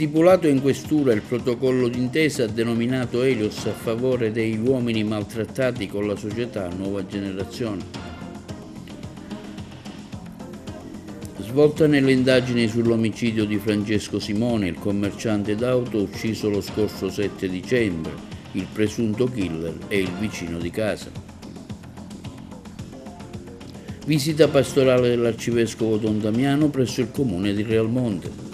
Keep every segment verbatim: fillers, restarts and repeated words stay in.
Stipulato in questura il protocollo d'intesa denominato Helios a favore degli uomini maltrattati con la società Nuova Generazione. Svolta nelle indagini sull'omicidio di Francesco Simone, il commerciante d'auto ucciso lo scorso sette dicembre, il presunto killer è il vicino di casa. Visita pastorale dell'arcivescovo Don Damiano presso il comune di Realmonte.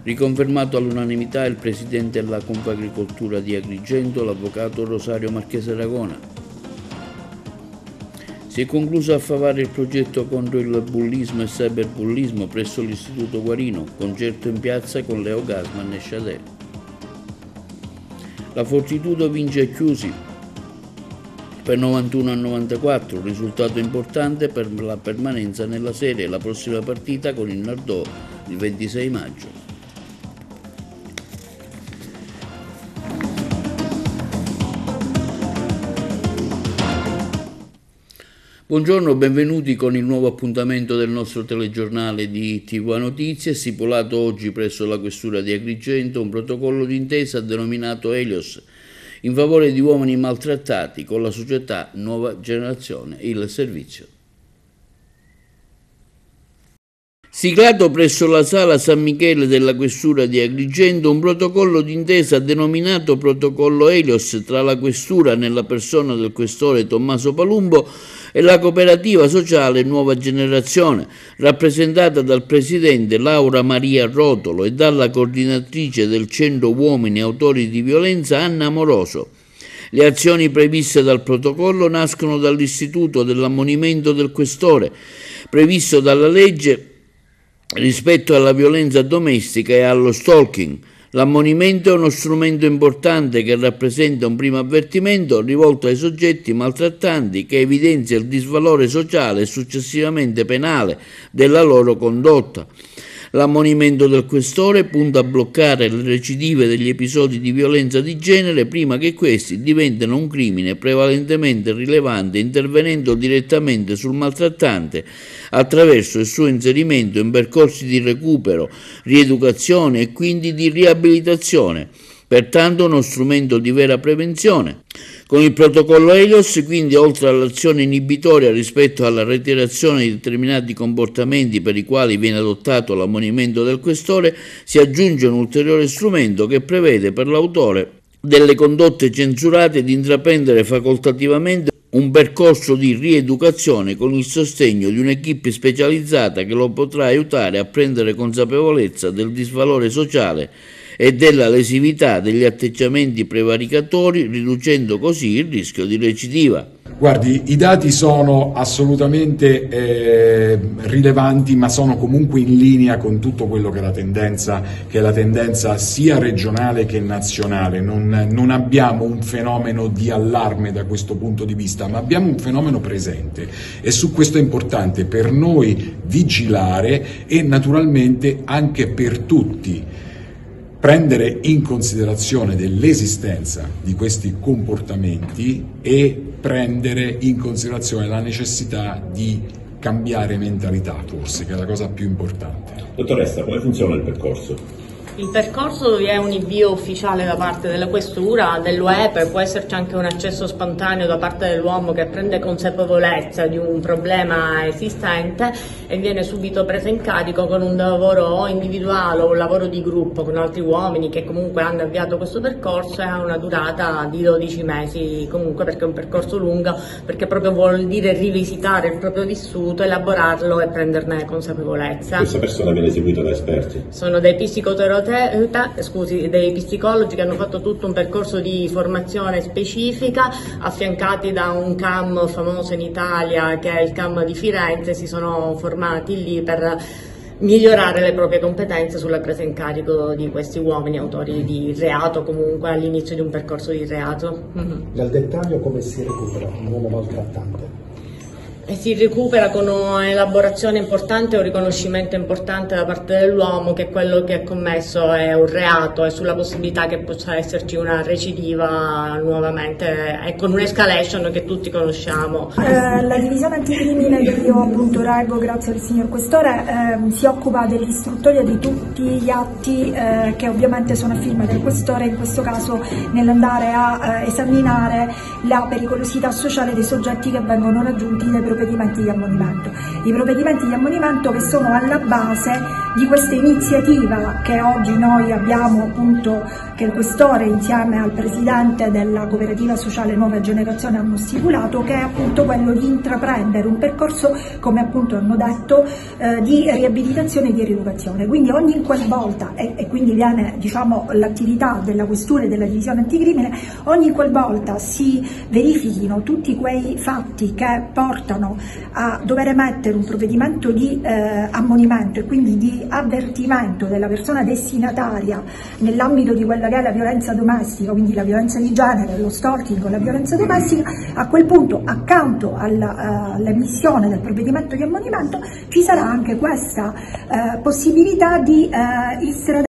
Riconfermato all'unanimità il presidente della Confagricoltura di Agrigento, l'avvocato Rosario Marchese Ragona. Si è concluso a Favara il progetto contro il bullismo e cyberbullismo presso l'Istituto Guarino, concerto in piazza con Leo Gassmann e Chadel. La Fortitudo vince a Chiusi per novantuno a novantaquattro, un risultato importante per la permanenza nella serie, la prossima partita con il Nardò il ventisei maggio. Buongiorno, benvenuti con il nuovo appuntamento del nostro telegiornale di T V A Notizie. Stipulato oggi presso la questura di Agrigento un protocollo d'intesa denominato Helios in favore di uomini maltrattati con la società Nuova Generazione, il servizio. Siglato presso la sala San Michele della questura di Agrigento un protocollo d'intesa denominato protocollo Helios tra la questura nella persona del questore Tommaso Palumbo e la cooperativa sociale Nuova Generazione, rappresentata dal presidente Laura Maria Rotolo e dalla coordinatrice del Centro Uomini Autori di Violenza Anna Moroso. Le azioni previste dal protocollo nascono dall'istituto dell'ammonimento del questore, previsto dalla legge rispetto alla violenza domestica e allo stalking. L'ammonimento è uno strumento importante che rappresenta un primo avvertimento rivolto ai soggetti maltrattanti che evidenzia il disvalore sociale e successivamente penale della loro condotta. L'ammonimento del questore punta a bloccare le recidive degli episodi di violenza di genere prima che questi diventino un crimine prevalentemente rilevante, intervenendo direttamente sul maltrattante attraverso il suo inserimento in percorsi di recupero, rieducazione e quindi di riabilitazione, pertanto uno strumento di vera prevenzione. Con il protocollo Helios, quindi, oltre all'azione inibitoria rispetto alla reiterazione di determinati comportamenti per i quali viene adottato l'ammonimento del questore, si aggiunge un ulteriore strumento che prevede per l'autore delle condotte censurate di intraprendere facoltativamente un percorso di rieducazione con il sostegno di un'equipe specializzata che lo potrà aiutare a prendere consapevolezza del disvalore sociale e della lesività degli atteggiamenti prevaricatori, riducendo così il rischio di recidiva. Guardi, i dati sono assolutamente eh, rilevanti, ma sono comunque in linea con tutto quello che è la tendenza, che è la tendenza sia regionale che nazionale. Non, non abbiamo un fenomeno di allarme da questo punto di vista, ma abbiamo un fenomeno presente e su questo è importante per noi vigilare e naturalmente anche per tutti prendere in considerazione dell'esistenza di questi comportamenti e prendere in considerazione la necessità di cambiare mentalità, forse, che è la cosa più importante. Dottoressa, come funziona il percorso? Il percorso vi è un invio ufficiale da parte della questura, dell'U E P, può esserci anche un accesso spontaneo da parte dell'uomo che prende consapevolezza di un problema esistente e viene subito preso in carico con un lavoro individuale o un lavoro di gruppo con altri uomini che comunque hanno avviato questo percorso e ha una durata di dodici mesi comunque, perché è un percorso lungo, perché proprio vuol dire rivisitare il proprio vissuto, elaborarlo e prenderne consapevolezza. Questa persona viene eseguita da esperti? Sono dei psicoterapeuti, scusi, dei psicologi che hanno fatto tutto un percorso di formazione specifica, affiancati da un C A M famoso in Italia che è il C A M di Firenze, si sono formati lì per migliorare le proprie competenze sulla presa in carico di questi uomini autori di reato, comunque all'inizio di un percorso di reato. Nel dettaglio, come si recupera un uomo maltrattante? e si recupera con un'elaborazione importante e un riconoscimento importante da parte dell'uomo che quello che è commesso è un reato e sulla possibilità che possa esserci una recidiva nuovamente e con un'escalation che tutti conosciamo. Eh, la divisione anticrimine che io appunto reggo grazie al signor Questore eh, si occupa dell'istruttoria di tutti gli atti eh, che ovviamente sono a firma del Questore, in questo caso nell'andare a eh, esaminare la pericolosità sociale dei soggetti che vengono raggiunti dai provvedimenti di ammonimento. I provvedimenti di ammonimento che sono alla base di questa iniziativa che oggi noi abbiamo appunto, che il Questore insieme al Presidente della Cooperativa Sociale Nuova Generazione hanno stipulato, che è appunto quello di intraprendere un percorso, come appunto hanno detto, eh, di riabilitazione e di rieducazione. Quindi ogni qualvolta, e, e quindi viene diciamo l'attività della Questura e della Divisione Anticrimine, ogni qualvolta si verifichino tutti quei fatti che portano a dover emettere un provvedimento di eh, ammonimento e quindi di avvertimento della persona destinataria nell'ambito di quella che è la violenza domestica, quindi la violenza di genere, lo stalking o la violenza domestica, a quel punto accanto all'emissione uh, del provvedimento di ammonimento ci sarà anche questa uh, possibilità di uh, essere.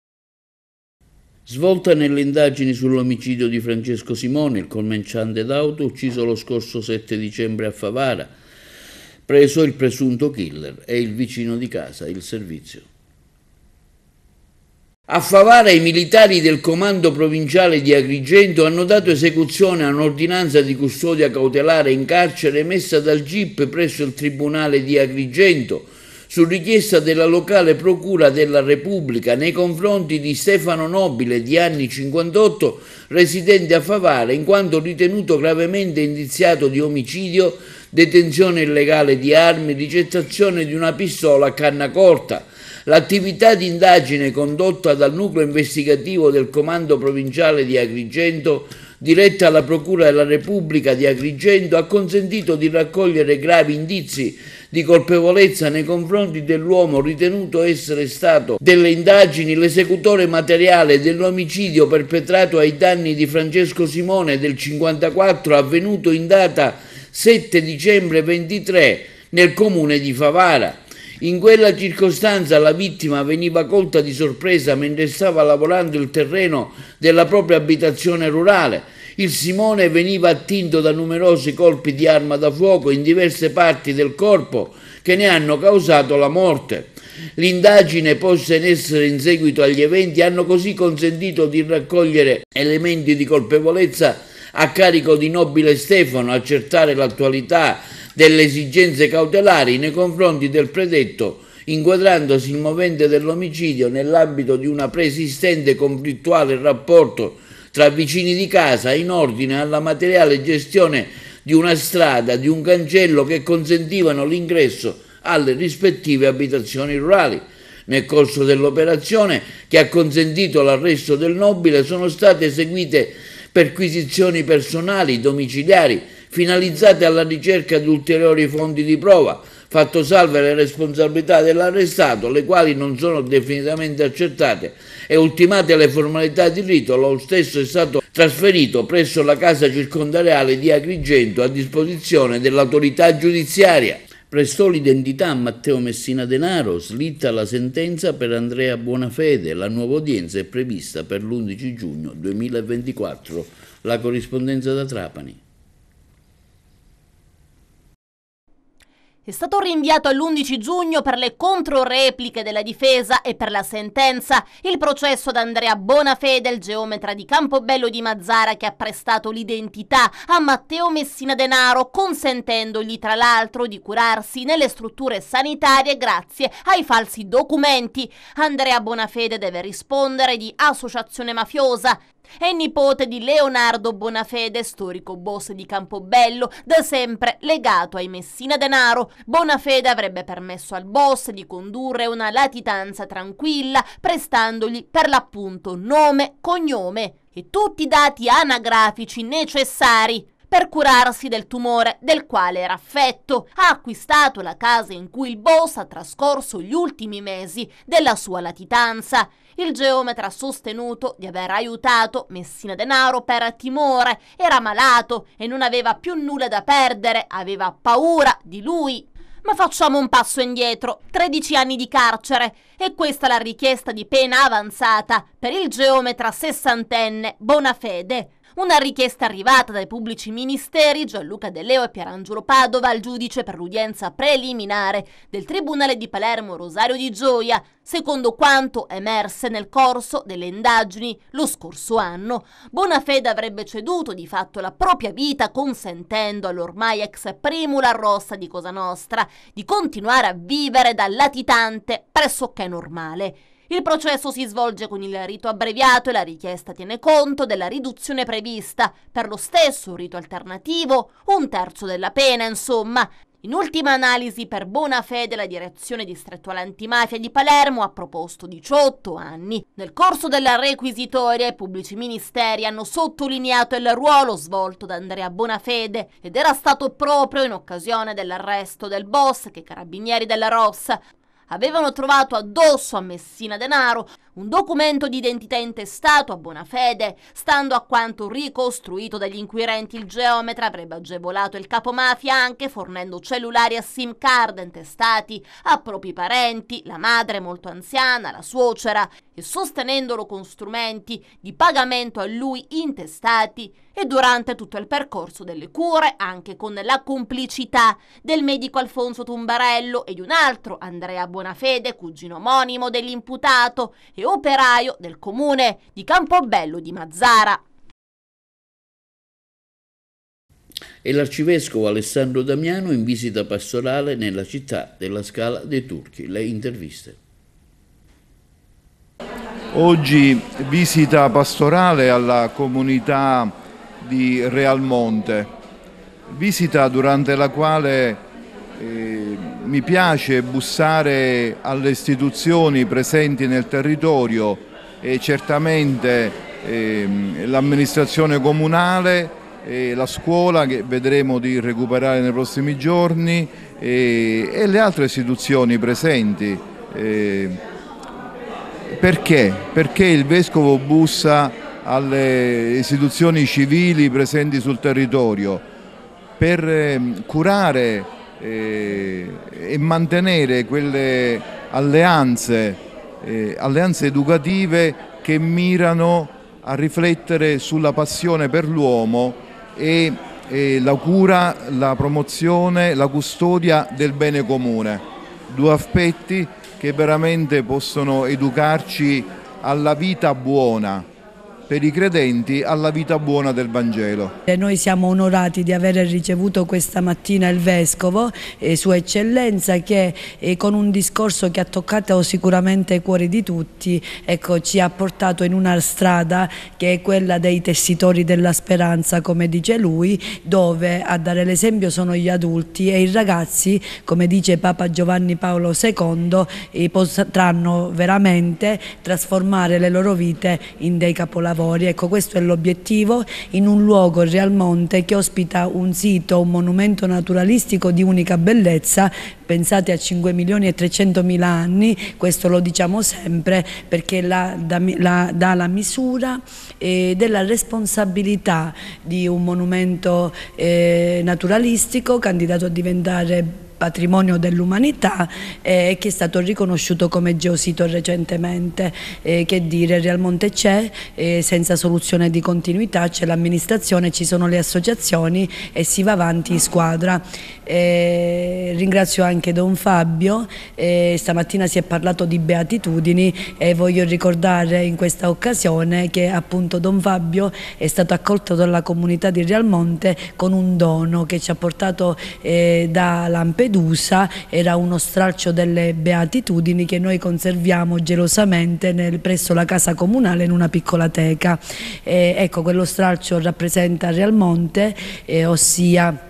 Svolta nelle indagini sull'omicidio di Francesco Simone, il commerciante d'auto ucciso lo scorso sette dicembre a Favara, preso il presunto killer e il vicino di casa, il servizio. A Favara i militari del comando provinciale di Agrigento hanno dato esecuzione a un'ordinanza di custodia cautelare in carcere emessa dal G I P presso il Tribunale di Agrigento, su richiesta della locale Procura della Repubblica nei confronti di Stefano Nobile, di anni cinquantotto, residente a Favara, in quanto ritenuto gravemente indiziato di omicidio, detenzione illegale di armi, ricettazione di una pistola a canna corta. L'attività di indagine condotta dal nucleo investigativo del Comando Provinciale di Agrigento, diretta alla Procura della Repubblica di Agrigento, ha consentito di raccogliere gravi indizi di colpevolezza nei confronti dell'uomo ritenuto essere stato delle indagini l'esecutore materiale dell'omicidio perpetrato ai danni di Francesco Simone del cinquantaquattro, avvenuto in data sette dicembre ventitré nel comune di Favara. In quella circostanza la vittima veniva colta di sorpresa mentre stava lavorando il terreno della propria abitazione rurale. Il Simone veniva attinto da numerosi colpi di arma da fuoco in diverse parti del corpo che ne hanno causato la morte. L'indagine posta in essere in seguito agli eventi hanno così consentito di raccogliere elementi di colpevolezza a carico di Nobile Stefano, accertare l'attualità delle esigenze cautelari nei confronti del predetto, inquadrandosi il movente dell'omicidio nell'ambito di una preesistente conflittuale rapporto tra vicini di casa in ordine alla materiale gestione di una strada, di un cancello che consentivano l'ingresso alle rispettive abitazioni rurali. Nel corso dell'operazione, che ha consentito l'arresto del Nobile, sono state eseguite perquisizioni personali, domiciliari, finalizzate alla ricerca di ulteriori fonti di prova, fatto salve le responsabilità dell'arrestato, le quali non sono definitivamente accertate, e ultimate le formalità di rito, lo stesso è stato trasferito presso la casa circondariale di Agrigento a disposizione dell'autorità giudiziaria. Prestò l'identità a Matteo Messina Denaro, slitta la sentenza per Andrea Bonafede, la nuova udienza è prevista per l'undici giugno duemilaventiquattro. La corrispondenza da Trapani. È stato rinviato all'undici giugno per le controrepliche della difesa e per la sentenza il processo ad Andrea Bonafede, il geometra di Campobello di Mazzara, che ha prestato l'identità a Matteo Messina Denaro, consentendogli tra l'altro di curarsi nelle strutture sanitarie grazie ai falsi documenti. Andrea Bonafede deve rispondere di associazione mafiosa. È nipote di Leonardo Bonafede, storico boss di Campobello, da sempre legato ai Messina Denaro. Bonafede avrebbe permesso al boss di condurre una latitanza tranquilla, prestandogli per l'appunto nome, cognome e tutti i dati anagrafici necessari. per curarsi del tumore del quale era affetto. Ha acquistato la casa in cui il boss ha trascorso gli ultimi mesi della sua latitanza. Il geometra ha sostenuto di aver aiutato Messina Denaro per timore, era malato e non aveva più nulla da perdere, aveva paura di lui. Ma facciamo un passo indietro, tredici anni di carcere, e questa è la richiesta di pena avanzata per il geometra sessantenne Bonafede. Una richiesta arrivata dai pubblici ministeri Gianluca De Leo e Pierangelo Padova al giudice per l'udienza preliminare del Tribunale di Palermo Rosario di Gioia, secondo quanto emerse nel corso delle indagini lo scorso anno. Bonafede avrebbe ceduto di fatto la propria vita consentendo all'ormai ex primula rossa di Cosa Nostra di continuare a vivere da latitante pressoché normale. Il processo si svolge con il rito abbreviato e la richiesta tiene conto della riduzione prevista per lo stesso rito alternativo, un terzo della pena, insomma. In ultima analisi, per Bonafede la direzione distrettuale antimafia di Palermo ha proposto diciotto anni. Nel corso della requisitoria i pubblici ministeri hanno sottolineato il ruolo svolto da Andrea Bonafede ed era stato proprio in occasione dell'arresto del boss che i carabinieri della Rossa avevano trovato addosso a Messina Denaro un documento di identità intestato a Bonafede. Stando a quanto ricostruito dagli inquirenti, il geometra avrebbe agevolato il capomafia anche fornendo cellulari e sim card intestati a propri parenti, la madre molto anziana, la suocera, e sostenendolo con strumenti di pagamento a lui intestati, e durante tutto il percorso delle cure anche con la complicità del medico Alfonso Tumbarello e di un altro Andrea Bonafede, cugino omonimo dell'imputato e operaio del comune di Campobello di Mazzara. E l'arcivescovo Alessandro Damiano in visita pastorale nella città della Scala dei Turchi. Le interviste. Oggi visita pastorale alla comunità di Realmonte, visita durante la quale eh, mi piace bussare alle istituzioni presenti nel territorio e certamente eh, l'amministrazione comunale, eh, la scuola che vedremo di recuperare nei prossimi giorni eh, e le altre istituzioni presenti. Eh, perché? Perché il Vescovo bussa alle istituzioni civili presenti sul territorio per curare e mantenere quelle alleanze, alleanze educative che mirano a riflettere sulla passione per l'uomo e la cura, la promozione, la custodia del bene comune. Due aspetti che veramente possono educarci alla vita buona, per i credenti alla vita buona del Vangelo. Noi siamo onorati di aver ricevuto questa mattina il Vescovo, eh, Sua Eccellenza, che eh, con un discorso che ha toccato sicuramente i cuori di tutti, ecco, ci ha portato in una strada che è quella dei tessitori della speranza, come dice lui, dove a dare l'esempio sono gli adulti e i ragazzi, come dice Papa Giovanni Paolo secondo, eh, potranno veramente trasformare le loro vite in dei capolavori. Ecco, questo è l'obiettivo, in un luogo, il Realmonte, che ospita un sito, un monumento naturalistico di unica bellezza, pensate a cinque milioni e trecentomila anni, questo lo diciamo sempre perché la, da, la, dà la misura eh, della responsabilità di un monumento eh, naturalistico candidato a diventare patrimonio dell'umanità e eh, che è stato riconosciuto come geosito recentemente. Eh, che dire, Realmonte c'è, eh, senza soluzione di continuità, c'è l'amministrazione, ci sono le associazioni e si va avanti in squadra. Eh, ringrazio anche Don Fabio, eh, stamattina si è parlato di beatitudini e voglio ricordare in questa occasione che appunto Don Fabio è stato accolto dalla comunità di Realmonte con un dono che ci ha portato eh, da Lampedusa. Era uno stralcio delle beatitudini che noi conserviamo gelosamente nel, presso la casa comunale in una piccola teca. Eh, ecco, quello stralcio rappresenta Realmonte, eh, ossia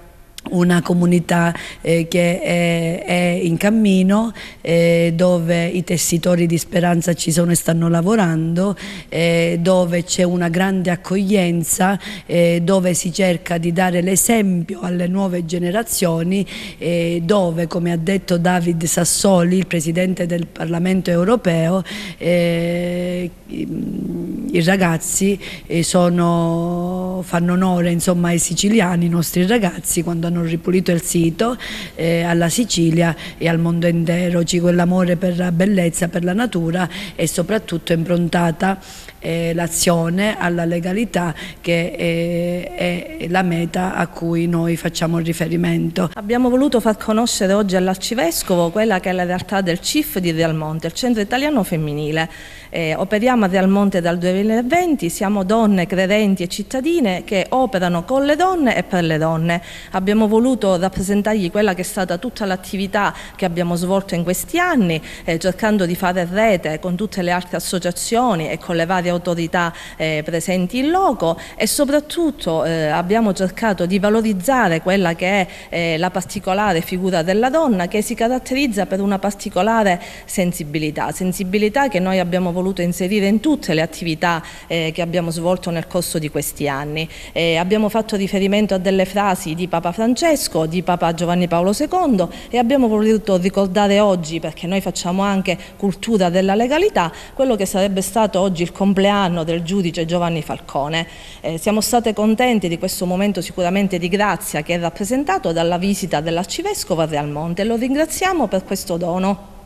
una comunità eh, che è, è in cammino, eh, dove i tessitori di Speranza ci sono e stanno lavorando, eh, dove c'è una grande accoglienza, eh, dove si cerca di dare l'esempio alle nuove generazioni, eh, dove, come ha detto David Sassoli, il Presidente del Parlamento europeo, eh, i ragazzi sono, fanno onore insomma, ai siciliani, i nostri ragazzi, quando hanno ripulito il sito, eh, alla Sicilia e al mondo intero. C'è quell'amore per la bellezza, per la natura, e soprattutto è improntata eh, l'azione alla legalità, che è, è la meta a cui noi facciamo riferimento. Abbiamo voluto far conoscere oggi all'Arcivescovo quella che è la realtà del C I F di Realmonte, il Centro Italiano Femminile. Eh, operiamo a Realmonte dal duemilaventi, siamo donne credenti e cittadine che operano con le donne e per le donne. Abbiamo Abbiamo voluto rappresentargli quella che è stata tutta l'attività che abbiamo svolto in questi anni, eh, cercando di fare rete con tutte le altre associazioni e con le varie autorità eh, presenti in loco, e soprattutto eh, abbiamo cercato di valorizzare quella che è eh, la particolare figura della donna, che si caratterizza per una particolare sensibilità, sensibilità che noi abbiamo voluto inserire in tutte le attività eh, che abbiamo svolto nel corso di questi anni. Eh, abbiamo fatto riferimento a delle frasi di Papa Francesco, Francesco, di Papa Giovanni Paolo secondo, e abbiamo voluto ricordare oggi, perché noi facciamo anche cultura della legalità, quello che sarebbe stato oggi il compleanno del giudice Giovanni Falcone. Eh, siamo state contenti di questo momento sicuramente di grazia che è rappresentato dalla visita dell'Arcivescovo a Realmonte, e lo ringraziamo per questo dono.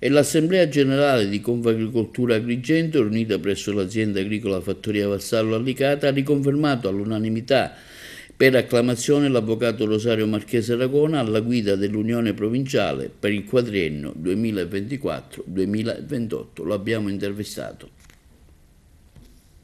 E l'Assemblea Generale di Confagricoltura Agrigento, riunita presso l'azienda agricola Fattoria Vassallo a Licata, ha riconfermato all'unanimità per acclamazione l'avvocato Rosario Marchese Ragona alla guida dell'Unione Provinciale per il quadriennio duemilaventiquattro duemilaventotto. Lo abbiamo intervistato.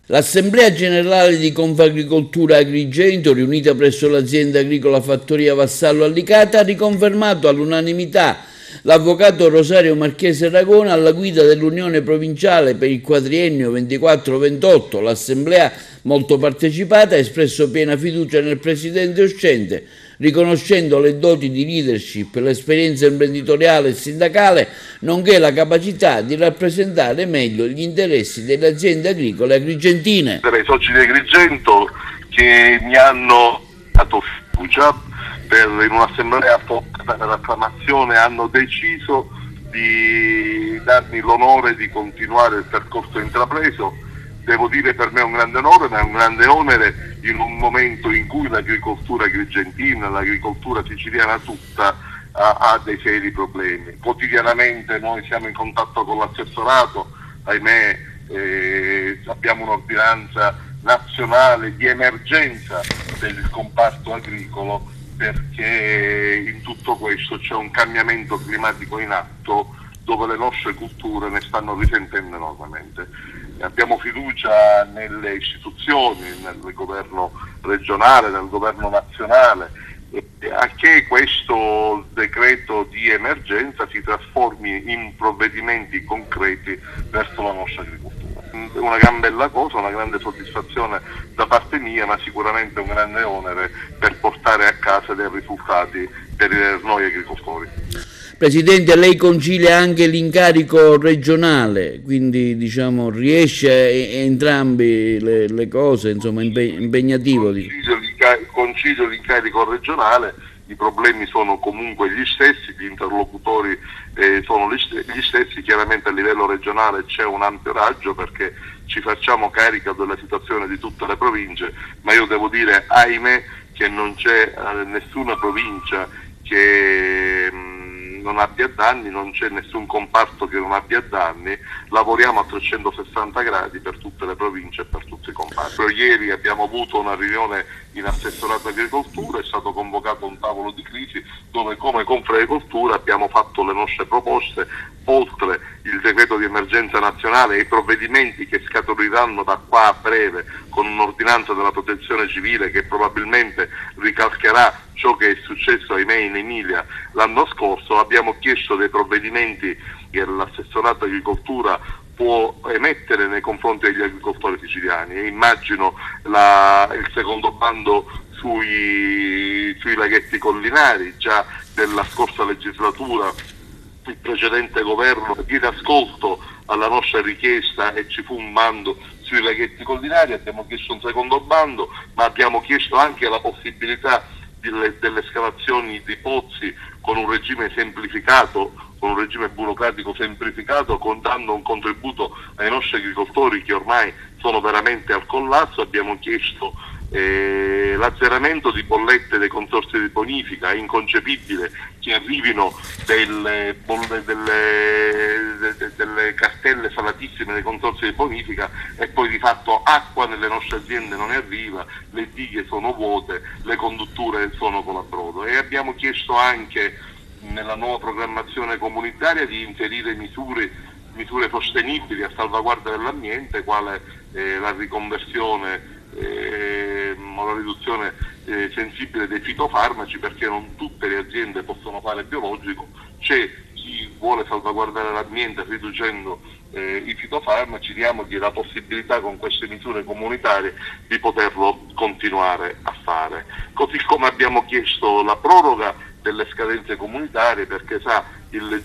L'Assemblea Generale di Confagricoltura Agrigento, riunita presso l'azienda agricola Fattoria Vassallo a Licata, ha riconfermato all'unanimità l'avvocato Rosario Marchese Ragona alla guida dell'Unione Provinciale per il quadriennio ventiquattro ventotto. L'Assemblea, molto partecipata, ha espresso piena fiducia nel presidente uscente, riconoscendo le doti di leadership, l'esperienza imprenditoriale e sindacale, nonché la capacità di rappresentare meglio gli interessi delle aziende agricole agrigentine. Dei soci di Agrigento che mi hanno dato fiducia per, in un'assemblea portata per acclamazione, hanno deciso di darmi l'onore di continuare il percorso intrapreso. Devo dire, per me è un grande onore, ma è un grande onere in un momento in cui l'agricoltura agrigentina, l'agricoltura siciliana tutta ha, ha dei seri problemi. Quotidianamente noi siamo in contatto con l'assessorato, ahimè eh, abbiamo un'ordinanza nazionale di emergenza del comparto agricolo, perché in tutto questo c'è un cambiamento climatico in atto dove le nostre culture ne stanno risentendo enormemente. Abbiamo fiducia nelle istituzioni, nel governo regionale, nel governo nazionale, a che questo decreto di emergenza si trasformi in provvedimenti concreti verso la nostra agricoltura. Una gran bella cosa, una grande soddisfazione da parte mia, ma sicuramente un grande onere per portare a casa dei risultati per noi agricoltori. Presidente, lei concilia anche l'incarico regionale, quindi diciamo riesce a entrambi le, le cose, insomma impegnativo. Concilio l'incarico regionale, i problemi sono comunque gli stessi, gli interlocutori eh, sono gli stessi, chiaramente a livello regionale c'è un ampio raggio perché ci facciamo carica della situazione di tutte le province, ma io devo dire, ahimè, che non c'è eh, nessuna provincia che... Mh, non abbia danni, non c'è nessun comparto che non abbia danni, lavoriamo a trecentosessanta gradi per tutte le province e per tutti i comparti. Ieri abbiamo avuto una riunione in assessorato agricoltura, è stato convocato un tavolo di crisi dove come Confagricoltura abbiamo fatto le nostre proposte, oltre il decreto di emergenza nazionale e i provvedimenti che scaturiranno da qua a breve con un'ordinanza della protezione civile che probabilmente ricalcherà ciò che è successo, ahimè, in Emilia l'anno scorso. Abbiamo chiesto dei provvedimenti che l'assessorato agricoltura può emettere nei confronti degli agricoltori siciliani. Immagino la, il secondo bando sui, sui laghetti collinari, già nella scorsa legislatura il precedente governo diede ascolto alla nostra richiesta e ci fu un bando sui laghetti collinari, abbiamo chiesto un secondo bando, ma abbiamo chiesto anche la possibilità delle, delle escavazioni di pozzi con un regime semplificato, con un regime burocratico semplificato, con, dando un contributo ai nostri agricoltori che ormai sono veramente al collasso. Abbiamo chiesto eh, l'azzeramento di bollette dei consorzi di bonifica. È inconcepibile che arrivino delle, bolle, delle, de, delle cartelle salatissime dei consorzi di bonifica e poi di fatto acqua nelle nostre aziende non arriva, le dighe sono vuote, le condutture sono con la brodo. E abbiamo chiesto anche nella nuova programmazione comunitaria di inserire misure, misure sostenibili a salvaguardia dell'ambiente, quale eh, la riconversione eh, o la riduzione eh, sensibile dei fitofarmaci, perché non tutte le aziende possono fare biologico, c'è chi vuole salvaguardare l'ambiente riducendo eh, i fitofarmaci, diamogli la possibilità con queste misure comunitarie di poterlo continuare a fare. Così come abbiamo chiesto la proroga delle scadenze comunitarie, perché sa, il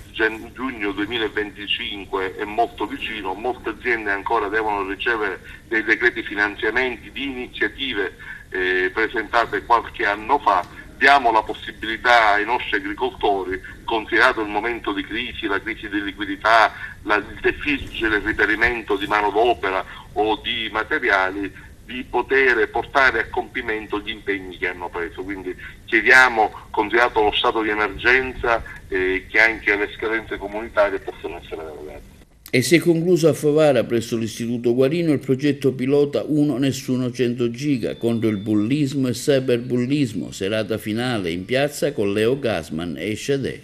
giugno duemilaventicinque è molto vicino, molte aziende ancora devono ricevere dei decreti finanziamenti di iniziative eh, presentate qualche anno fa. Diamo la possibilità ai nostri agricoltori, considerato il momento di crisi, la crisi di liquidità, la, il difficile reperimento di manodopera o di materiali, di poter portare a compimento gli impegni che hanno preso. Quindi chiediamo, considerato lo stato di emergenza, eh, che anche le scadenze comunitarie possano essere derogate. E si è concluso a Favara, presso l'Istituto Guarino, il progetto pilota uno nessuno cento giga contro il bullismo e cyberbullismo, serata finale in piazza con Leo Gassmann e Chadel.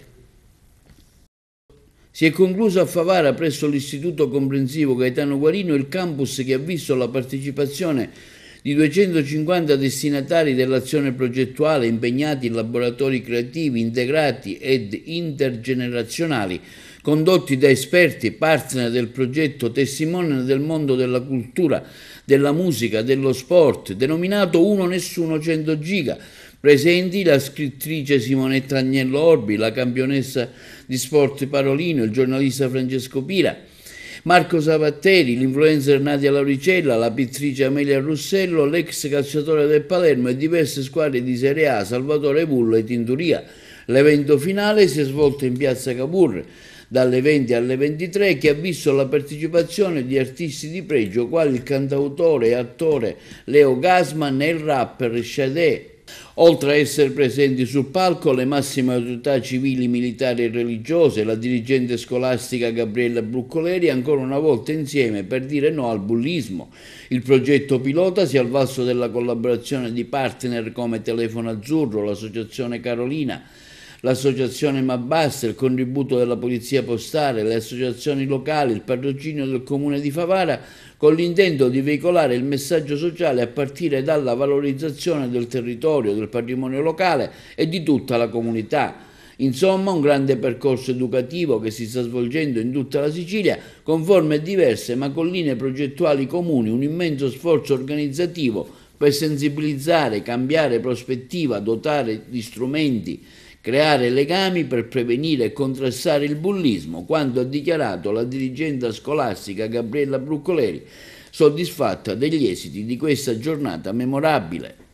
Si è concluso a Favara, presso l'Istituto Comprensivo Gaetano Guarino, il campus che ha visto la partecipazione di duecentocinquanta destinatari dell'azione progettuale impegnati in laboratori creativi integrati ed intergenerazionali, condotti da esperti, partner del progetto, testimoni del mondo della cultura, della musica, dello sport, denominato uno nessuno cento giga. Presenti la scrittrice Simonetta Agnello Orbi, la campionessa di sport Parolino, il giornalista Francesco Pira, Marco Savatteri, l'influencer Nadia Lauricella, la pittrice Amelia Russello, l'ex calciatore del Palermo e diverse squadre di Serie A, Salvatore Pullo e Tinturia. L'evento finale si è svolto in piazza Cavour dalle venti alle ventitré, che ha visto la partecipazione di artisti di pregio quali il cantautore e attore Leo Gassmann e il rapper Chadel. Oltre a essere presenti sul palco le massime autorità civili, militari e religiose, la dirigente scolastica Gabriella Bruccoleri ancora una volta insieme per dire no al bullismo. Il progetto pilota si è avvalso della collaborazione di partner come Telefono Azzurro, l'Associazione Carolina, l'Associazione Mabassa, il contributo della Polizia Postale, le associazioni locali, il patrocinio del Comune di Favara, con l'intento di veicolare il messaggio sociale a partire dalla valorizzazione del territorio, del patrimonio locale e di tutta la comunità. Insomma, un grande percorso educativo che si sta svolgendo in tutta la Sicilia, con forme diverse ma con linee progettuali comuni, un immenso sforzo organizzativo per sensibilizzare, cambiare prospettiva, dotare di strumenti, creare legami per prevenire e contrastare il bullismo, quanto ha dichiarato la dirigente scolastica Gabriella Bruccoleri, soddisfatta degli esiti di questa giornata memorabile.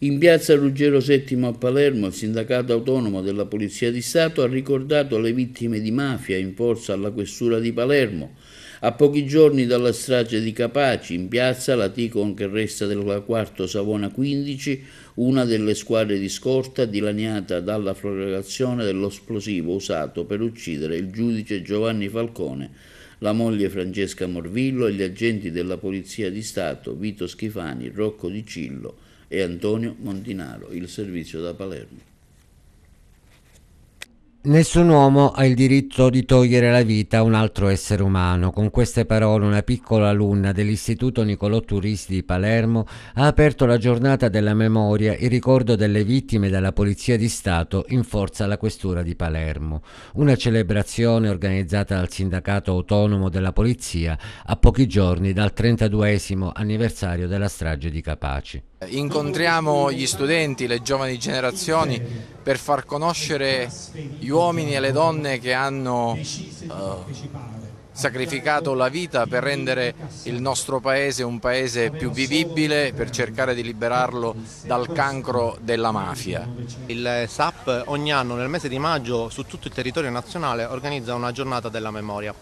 In piazza Ruggero settimo a Palermo il sindacato autonomo della Polizia di Stato ha ricordato le vittime di mafia in forza alla questura di Palermo. A pochi giorni dalla strage di Capaci, in piazza la Ticon che resta del Quarto Savona quindici, una delle squadre di scorta dilaniata dalla flagrazione dell'esplosivo usato per uccidere il giudice Giovanni Falcone la moglie Francesca Morvillo e gli agenti della Polizia di Stato Vito Schifani, Rocco Di Cillo e Antonino Montinaro. Il servizio da Palermo. Nessun uomo ha il diritto di togliere la vita a un altro essere umano. Con queste parole una piccola alunna dell'Istituto Niccolò Turisi di Palermo ha aperto la giornata della memoria in ricordo delle vittime della Polizia di Stato in forza alla Questura di Palermo. Una celebrazione organizzata dal Sindacato Autonomo della Polizia a pochi giorni dal trentaduesimo anniversario della strage di Capaci. Incontriamo gli studenti, le giovani generazioni per far conoscere gli uomini e le donne che hanno eh, sacrificato la vita per rendere il nostro paese un paese più vivibile, per cercare di liberarlo dal cancro della mafia. Il S A P ogni anno nel mese di maggio su tutto il territorio nazionale organizza una giornata della memoria.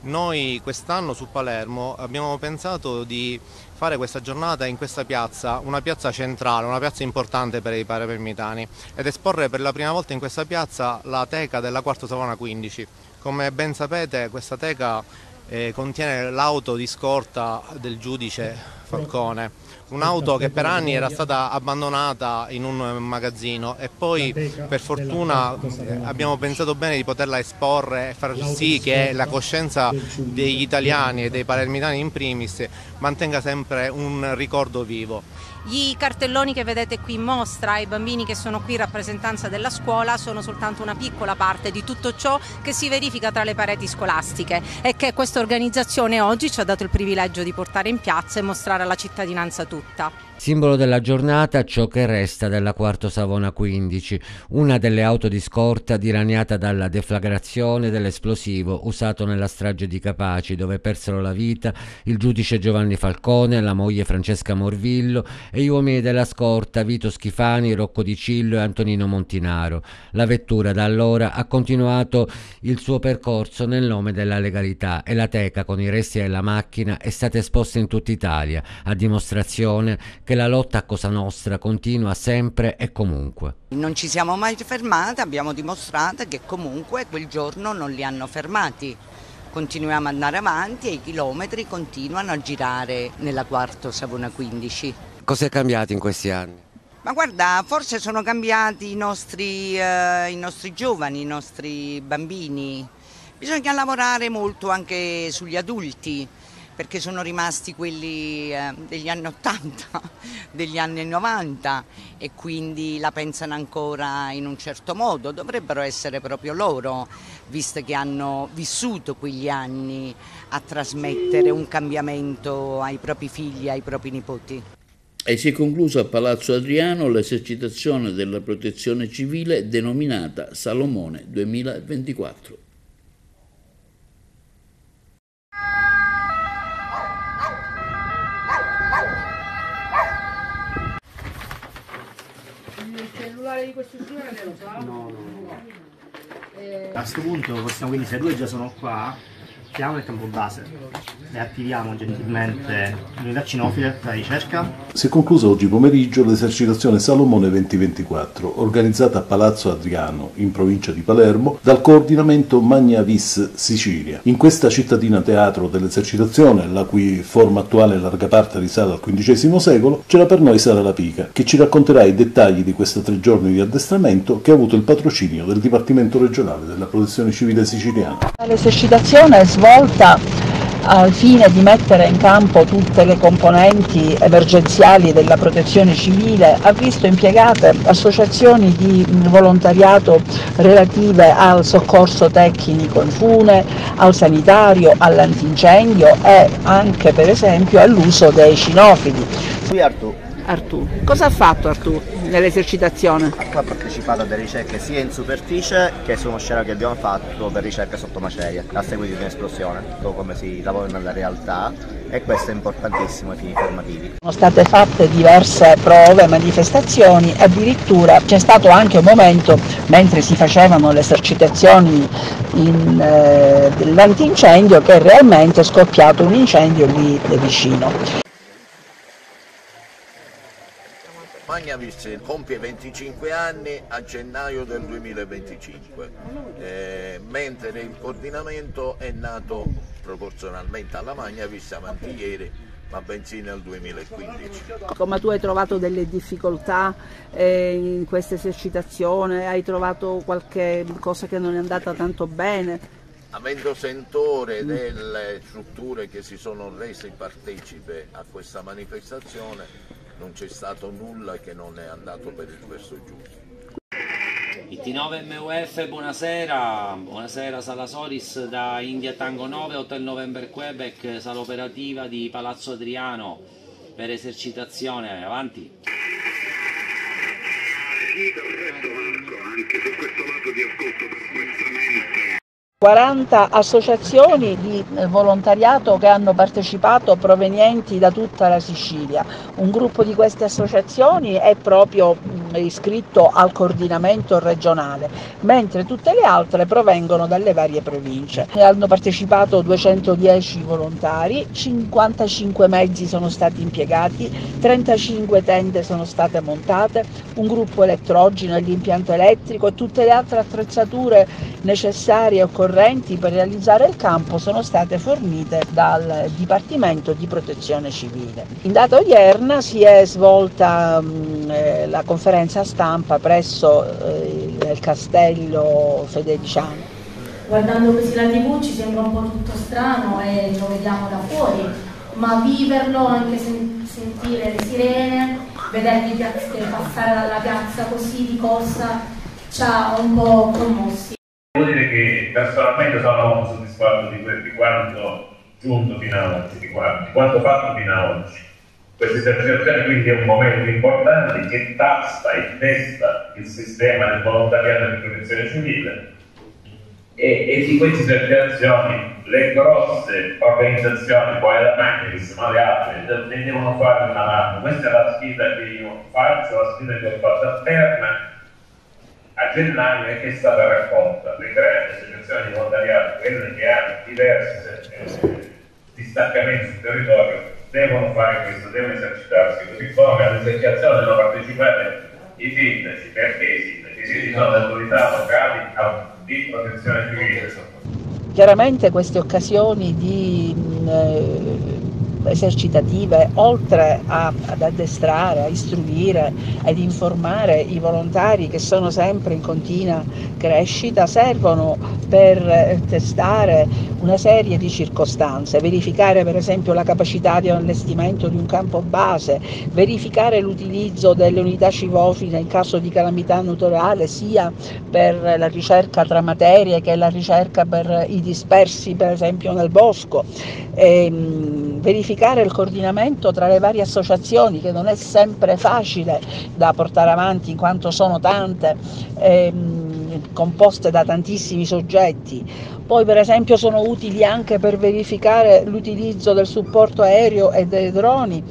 Noi quest'anno su Palermo abbiamo pensato di fare questa giornata in questa piazza, una piazza centrale, una piazza importante per i palermitani, ed esporre per la prima volta in questa piazza la teca della Quarto Savona quindici. Come ben sapete, questa teca eh, contiene l'auto di scorta del giudice Falcone, un'auto che per anni era stata abbandonata in un magazzino, e poi per fortuna abbiamo pensato bene di poterla esporre e far sì che la coscienza degli italiani e dei palermitani in primis mantenga sempre un ricordo vivo. Gli cartelloni che vedete qui in mostra, i bambini che sono qui in rappresentanza della scuola, sono soltanto una piccola parte di tutto ciò che si verifica tra le pareti scolastiche e che questa organizzazione oggi ci ha dato il privilegio di portare in piazza e mostrare alla cittadinanza tutta. Simbolo della giornata ciò che resta della Quarto Savona quindici, una delle auto di scorta dilaniata dalla deflagrazione dell'esplosivo usato nella strage di Capaci, dove persero la vita il giudice Giovanni Falcone, la moglie Francesca Morvillo e gli uomini della scorta Vito Schifani, Rocco Di Cillo e Antonino Montinaro. La vettura da allora ha continuato il suo percorso nel nome della legalità e la teca con i resti della macchina è stata esposta in tutta Italia, a dimostrazione che la lotta a Cosa Nostra continua sempre e comunque. Non ci siamo mai fermate, abbiamo dimostrato che comunque quel giorno non li hanno fermati. Continuiamo ad andare avanti e i chilometri continuano a girare nella Quarto Savona quindici. Cosa è cambiato in questi anni? Ma guarda, forse sono cambiati i nostri, eh, i nostri giovani, i nostri bambini. Bisogna lavorare molto anche sugli adulti, perché sono rimasti quelli eh, degli anni ottanta, degli anni novanta, e quindi la pensano ancora in un certo modo. Dovrebbero essere proprio loro, visto che hanno vissuto quegli anni, a trasmettere un cambiamento ai propri figli, ai propri nipoti. E si è conclusa a Palazzo Adriano l'esercitazione della protezione civile denominata Salomone duemilaventiquattro. Il cellulare di questo signore ne lo sa? No, no, no. Eh... A questo punto possiamo, quindi, se due già sono qua, chiamiamo il campo base e attiviamo gentilmente l'unità cinofila da ricerca. Si è conclusa oggi pomeriggio l'esercitazione Salomone duemilaventiquattro, organizzata a Palazzo Adriano, in provincia di Palermo, dal coordinamento Magna Vis Sicilia. In questa cittadina teatro dell'esercitazione, la cui forma attuale in larga parte risale al quindicesimo secolo, c'era per noi Sara Lapica, che ci racconterà i dettagli di questi tre giorni di addestramento che ha avuto il patrocinio del Dipartimento regionale della Protezione Civile siciliana. L'esercitazione è svolta al fine di mettere in campo tutte le componenti emergenziali della protezione civile, ha visto impiegate associazioni di volontariato relative al soccorso tecnico in fune, al sanitario, all'antincendio e anche per esempio all'uso dei cinofili. Qui Artù. Artù. Cosa ha fatto Artù nell'esercitazione? Ha partecipato a delle ricerche sia in superficie che su uno scenario che abbiamo fatto per ricerca sotto macerie, a seguito di un'esplosione, come si lavora nella realtà, e questo è importantissimo ai fini formativi. Sono state fatte diverse prove, manifestazioni, addirittura c'è stato anche un momento, mentre si facevano le esercitazioni eh, dell'antincendio, che realmente è scoppiato un incendio lì vicino. Magna Vis compie venticinque anni a gennaio del duemilaventicinque, eh, mentre il coordinamento è nato proporzionalmente alla Magna Vis avanti ieri, ma bensì nel duemilaquindici. Ma tu hai trovato delle difficoltà eh, in questa esercitazione? Hai trovato qualche cosa che non è andata tanto bene? Avendo sentore delle strutture che si sono rese partecipe a questa manifestazione, non c'è stato nulla che non è andato per il verso giusto. I T nove M U F, buonasera, buonasera Sala Soris da India Tango nove, Hotel November Quebec, sala operativa di Palazzo Adriano per esercitazione, avanti. Sì, perfetto Marco, anche su questo lato ti ascolto perfettamente. quaranta associazioni di volontariato che hanno partecipato provenienti da tutta la Sicilia. Un gruppo di queste associazioni è proprio iscritto al coordinamento regionale, mentre tutte le altre provengono dalle varie province. Hanno partecipato duecentodieci volontari, cinquantacinque mezzi sono stati impiegati, trentacinque tende sono state montate, un gruppo elettrogeno e l'impianto elettrico e tutte le altre attrezzature necessarie occorrenti per realizzare il campo sono state fornite dal Dipartimento di Protezione Civile. In data odierna si è svolta mh, la conferenza stampa presso eh, il Castello Federiciano. Guardando così la tivù ci sembra un po' tutto strano e lo vediamo da fuori, ma viverlo, anche sen sentire le sirene, vederli passare dalla piazza così di corsa ci ha un po' commossi. Devo dire che personalmente sono soddisfatto di, di quanto giunto fino ad oggi, di quanto fatto fino ad oggi. Questa esercitazione quindi è un momento importante che tasta e testa il sistema del volontariato di protezione civile e, e di queste esercitazioni le grosse organizzazioni, poi la Magna, che sono le altre, ne devono fare una mano. Questa è la sfida che io faccio, la sfida che ho fatto a Terna a gennaio e che è stata raccolta. Le tre associazioni di volontariato, quelle che hanno diversi eh, distaccamenti sul territorio, devono fare questo, devono esercitarsi. Così come all'esercitazione devono partecipare i sindaci, perché i sindaci, se ci sono le autorità locali di protezione civile. Chiaramente queste occasioni di eh, esercitative, oltre a, ad addestrare, a istruire ed informare i volontari che sono sempre in continua crescita, servono per testare una serie di circostanze, verificare per esempio la capacità di allestimento di un campo base, verificare l'utilizzo delle unità civofile in caso di calamità naturale, sia per la ricerca tra materie che la ricerca per i dispersi per esempio nel bosco, e, verificare il coordinamento tra le varie associazioni, che non è sempre facile da portare avanti in quanto sono tante, ehm, composte da tantissimi soggetti. Poi per esempio sono utili anche per verificare l'utilizzo del supporto aereo e dei droni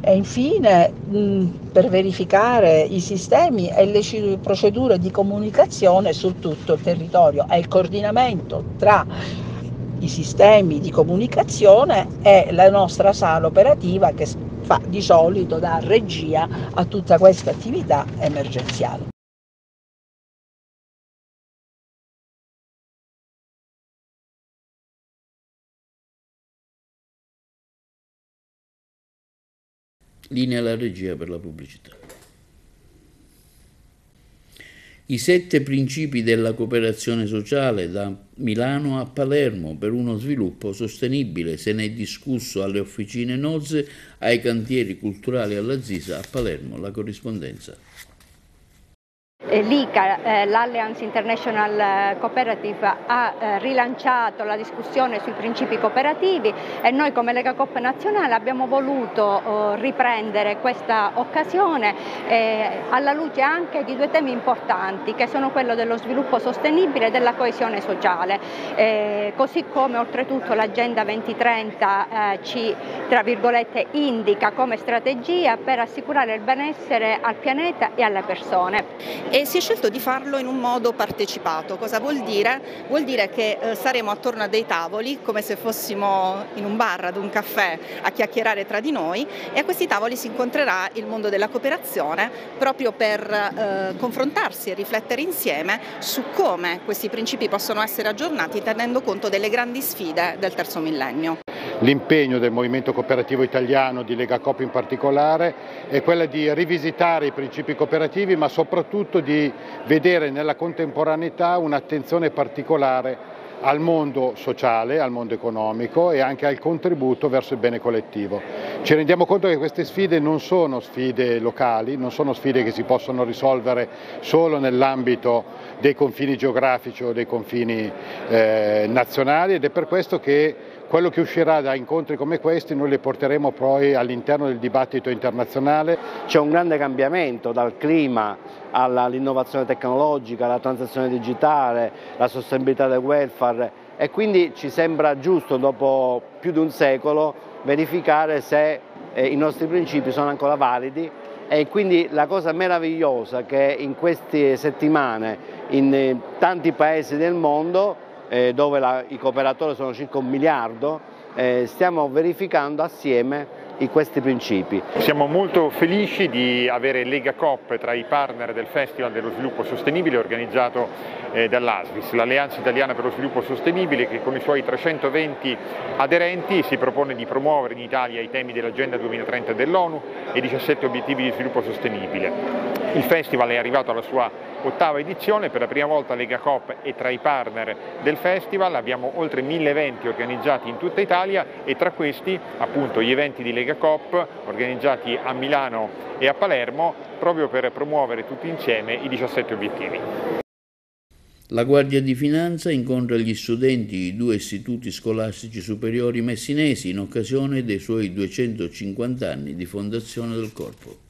e infine mh, per verificare i sistemi e le procedure di comunicazione su tutto il territorio e il coordinamento tra i sistemi di comunicazione e la nostra sala operativa che fa di solito da regia a tutta questa attività emergenziale. Linea alla regia per la pubblicità. I sette principi della cooperazione sociale da Milano a Palermo per uno sviluppo sostenibile. Se ne è discusso alle officine Nozze, ai cantieri culturali alla Zisa a Palermo. La corrispondenza. L'I C A, l'Alliance International Cooperative, ha rilanciato la discussione sui principi cooperativi e noi come Lega Coop Nazionale abbiamo voluto riprendere questa occasione alla luce anche di due temi importanti che sono quello dello sviluppo sostenibile e della coesione sociale, così come oltretutto l'Agenda duemilatrenta ci, tra virgolette, indica come strategia per assicurare il benessere al pianeta e alle persone. e si è scelto di farlo in un modo partecipato. Cosa vuol dire? Vuol dire che eh, saremo attorno a dei tavoli, come se fossimo in un bar, ad un caffè, a chiacchierare tra di noi, e a questi tavoli si incontrerà il mondo della cooperazione proprio per eh, confrontarsi e riflettere insieme su come questi principi possono essere aggiornati tenendo conto delle grandi sfide del terzo millennio. L'impegno del movimento cooperativo italiano, di Lega Coop in particolare, è quello di rivisitare i principi cooperativi, ma soprattutto di vedere nella contemporaneità un'attenzione particolare al mondo sociale, al mondo economico e anche al contributo verso il bene collettivo. Ci rendiamo conto che queste sfide non sono sfide locali, non sono sfide che si possono risolvere solo nell'ambito dei confini geografici o dei confini eh, nazionali, ed è per questo che quello che uscirà da incontri come questi noi le porteremo poi all'interno del dibattito internazionale. C'è un grande cambiamento dal clima all'innovazione tecnologica, alla transizione digitale, alla sostenibilità del welfare, e quindi ci sembra giusto dopo più di un secolo verificare se i nostri principi sono ancora validi. E quindi la cosa meravigliosa che in queste settimane in tanti paesi del mondo, Eh, dove la, i cooperatori sono circa un miliardo, eh, stiamo verificando assieme i questi principi. Siamo molto felici di avere Lega Coop tra i partner del Festival dello Sviluppo Sostenibile organizzato eh, dall'ASVIS, l'Alleanza Italiana per lo Sviluppo Sostenibile, che con i suoi trecentoventi aderenti si propone di promuovere in Italia i temi dell'Agenda duemilatrenta dell'ONU e i diciassette obiettivi di sviluppo sostenibile. Il festival è arrivato alla sua ottava edizione. Per la prima volta Lega Coop è tra i partner del festival, abbiamo oltre mille eventi organizzati in tutta Italia, e tra questi appunto gli eventi di Lega Coop organizzati a Milano e a Palermo proprio per promuovere tutti insieme i diciassette obiettivi. La Guardia di Finanza incontra gli studenti di due istituti scolastici superiori messinesi in occasione dei suoi duecentocinquanta anni di fondazione del corpo.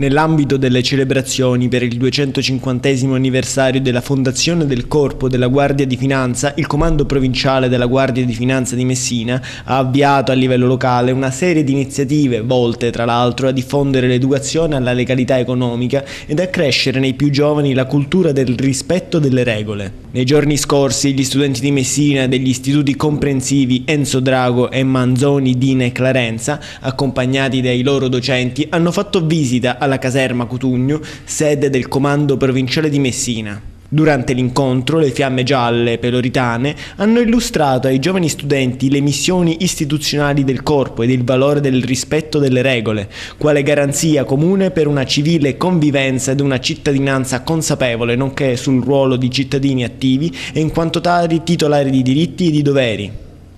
Nell'ambito delle celebrazioni per il duecentocinquantesimo anniversario della fondazione del Corpo della Guardia di Finanza, il Comando Provinciale della Guardia di Finanza di Messina ha avviato a livello locale una serie di iniziative volte, tra l'altro, a diffondere l'educazione alla legalità economica ed a crescere nei più giovani la cultura del rispetto delle regole. Nei giorni scorsi gli studenti di Messina degli istituti comprensivi Enzo Drago e Manzoni, Dina e Clarenza, accompagnati dai loro docenti, hanno fatto visita alla alla caserma Cutugno, sede del Comando Provinciale di Messina. Durante l'incontro, le fiamme gialle peloritane hanno illustrato ai giovani studenti le missioni istituzionali del corpo ed il valore del rispetto delle regole, quale garanzia comune per una civile convivenza ed una cittadinanza consapevole, nonché sul ruolo di cittadini attivi e in quanto tali titolari di diritti e di doveri.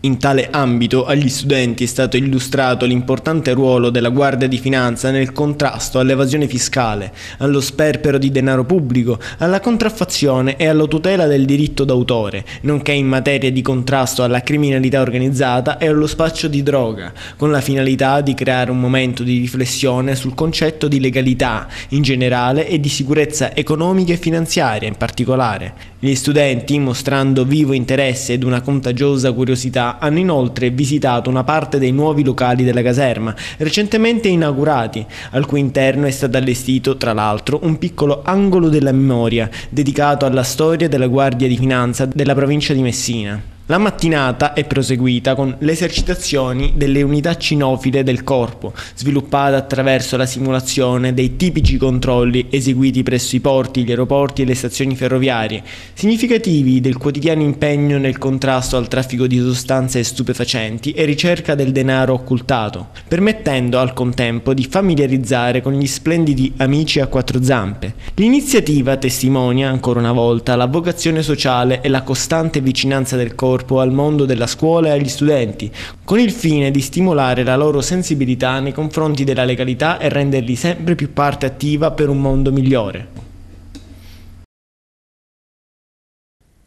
In tale ambito agli studenti è stato illustrato l'importante ruolo della Guardia di Finanza nel contrasto all'evasione fiscale, allo sperpero di denaro pubblico, alla contraffazione e alla tutela del diritto d'autore, nonché in materia di contrasto alla criminalità organizzata e allo spaccio di droga, con la finalità di creare un momento di riflessione sul concetto di legalità in generale e di sicurezza economica e finanziaria in particolare. Gli studenti, mostrando vivo interesse ed una contagiosa curiosità, hanno inoltre visitato una parte dei nuovi locali della caserma, recentemente inaugurati, al cui interno è stato allestito, tra l'altro, un piccolo angolo della memoria, dedicato alla storia della Guardia di Finanza della provincia di Messina. La mattinata è proseguita con le esercitazioni delle unità cinofile del corpo, sviluppata attraverso la simulazione dei tipici controlli eseguiti presso i porti, gli aeroporti e le stazioni ferroviarie, significativi del quotidiano impegno nel contrasto al traffico di sostanze stupefacenti e ricerca del denaro occultato, permettendo al contempo di familiarizzare con gli splendidi amici a quattro zampe. L'iniziativa testimonia ancora una volta la vocazione sociale e la costante vicinanza del corpo al mondo della scuola e agli studenti, con il fine di stimolare la loro sensibilità nei confronti della legalità e renderli sempre più parte attiva per un mondo migliore.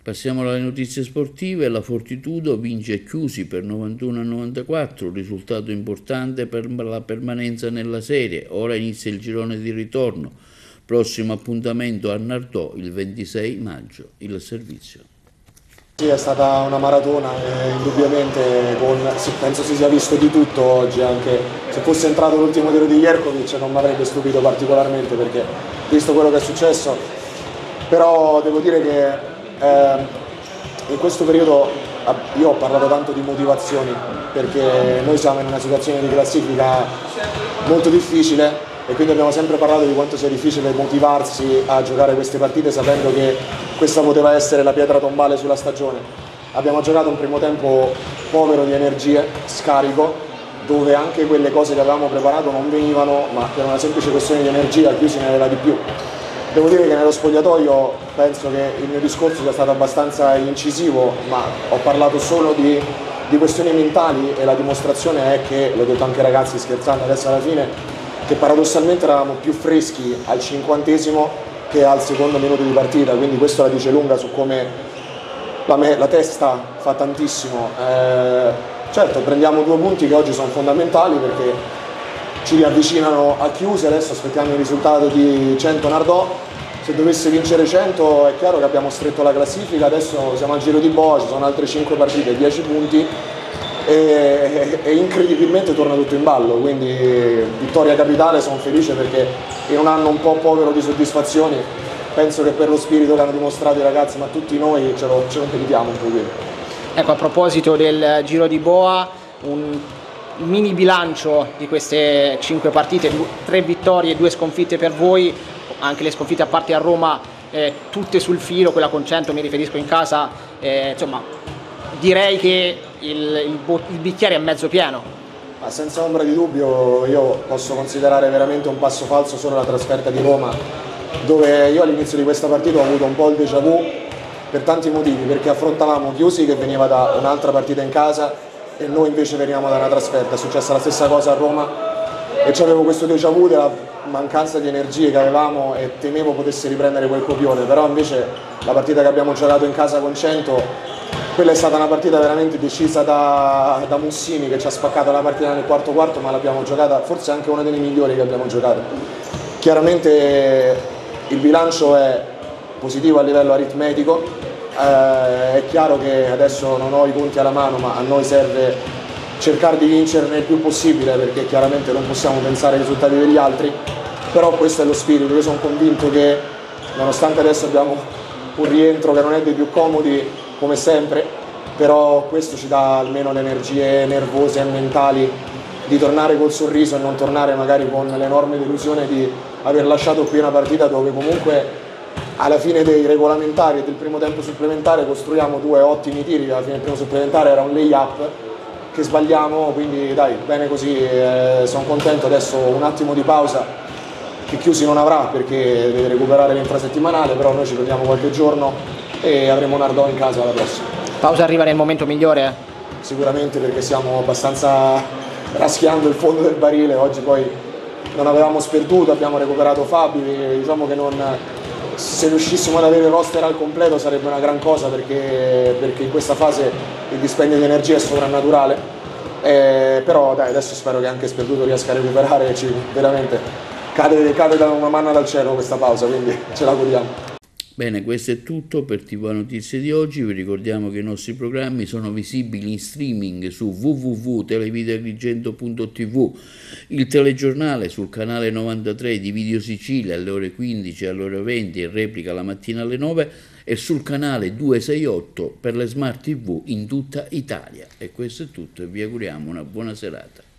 Passiamo alle notizie sportive. La Fortitudo vince Chiusi per novantuno a novantaquattro, risultato importante per la permanenza nella serie. Ora inizia il girone di ritorno, prossimo appuntamento a Nardò il ventisei maggio. Il servizio. Sì, è stata una maratona, eh, indubbiamente, con, penso si sia visto di tutto oggi anche se fosse entrato l'ultimo tiro di Jerkovic non mi avrebbe stupito particolarmente, perché visto quello che è successo. Però devo dire che eh, in questo periodo io ho parlato tanto di motivazioni, perché noi siamo in una situazione di classifica molto difficile e quindi abbiamo sempre parlato di quanto sia difficile motivarsi a giocare queste partite, sapendo che questa poteva essere la pietra tombale sulla stagione. Abbiamo giocato un primo tempo povero di energie, scarico, dove anche quelle cose che avevamo preparato non venivano, ma per una semplice questione di energia più se ne aveva di più. Devo dire che nello spogliatoio penso che il mio discorso sia stato abbastanza incisivo, ma ho parlato solo di, di questioni mentali, e la dimostrazione è che, l'ho detto anche ai ragazzi scherzando adesso alla fine, che paradossalmente eravamo più freschi al cinquantesimo che al secondo minuto di partita, quindi questo la dice lunga su come la, me, la testa fa tantissimo. Eh, Certo, prendiamo due punti che oggi sono fondamentali perché ci riavvicinano a Chiusi. Adesso aspettiamo il risultato di cento Nardò, se dovesse vincere cento è chiaro che abbiamo stretto la classifica. Adesso siamo al giro di boa, ci sono altre cinque partite, dieci punti e, e incredibilmente torna tutto in ballo, quindi vittoria capitale, sono felice perché in un anno un po' povero di soddisfazioni penso che per lo spirito che hanno dimostrato i ragazzi, ma tutti noi ce lo, ce lo meritiamo un pochino. Ecco, a proposito del giro di boa, un mini bilancio di queste cinque partite, tre vittorie e due sconfitte per voi, anche le sconfitte a parte a Roma, eh, tutte sul filo, quella con cento mi riferisco in casa, eh, insomma direi che il, il, il bicchiere è mezzo pieno. Ma senza ombra di dubbio io posso considerare veramente un passo falso solo la trasferta di Roma, dove io all'inizio di questa partita ho avuto un po' il déjà vu, per tanti motivi, perché affrontavamo Chiusi che veniva da un'altra partita in casa e noi invece veniamo da una trasferta. È successa la stessa cosa a Roma e c'avevo questo déjà vu della mancanza di energie che avevamo e temevo potesse riprendere quel copione. Però invece la partita che abbiamo giocato in casa con cento, quella è stata una partita veramente decisa da, da Messina, che ci ha spaccato la partita nel quarto quarto, ma l'abbiamo giocata forse anche una delle migliori che abbiamo giocato. Chiaramente il bilancio è positivo a livello aritmetico, eh, è chiaro che adesso non ho i conti alla mano, ma a noi serve cercare di vincerne il più possibile, perché chiaramente non possiamo pensare ai risultati degli altri, però questo è lo spirito. Io sono convinto che nonostante adesso abbiamo un rientro che non è dei più comodi come sempre, però questo ci dà almeno le energie nervose e mentali di tornare col sorriso e non tornare magari con l'enorme delusione di aver lasciato qui una partita dove comunque alla fine dei regolamentari e del primo tempo supplementare costruiamo due ottimi tiri. Alla fine del primo supplementare era un lay-up che sbagliamo, quindi dai, bene così, eh, sono contento. Adesso un attimo di pausa che Chiusi non avrà perché deve recuperare l'infrasettimanale, però noi ci prendiamo qualche giorno e avremo Nardò in casa alla prossima. Pausa arriva nel momento migliore? Eh? Sicuramente, perché stiamo abbastanza raschiando il fondo del barile. Oggi poi non avevamo sperduto, abbiamo recuperato Fabi, diciamo che non... Se riuscissimo ad avere il roster al completo sarebbe una gran cosa, perché, perché in questa fase il dispendio di energia è sovrannaturale, eh, però dai, adesso spero che anche Sperduto riesca a recuperare, ci, veramente cade, cade da una manna dal cielo questa pausa, quindi ce la godiamo. Bene, questo è tutto per T V A Notizie di oggi. Vi ricordiamo che i nostri programmi sono visibili in streaming su w w w punto televideo agrigento punto t v, il telegiornale sul canale novantatré di Video Sicilia alle ore quindici e alle ore venti e replica la mattina alle nove, e sul canale duecentosessantotto per le Smart T V in tutta Italia. E questo è tutto e vi auguriamo una buona serata.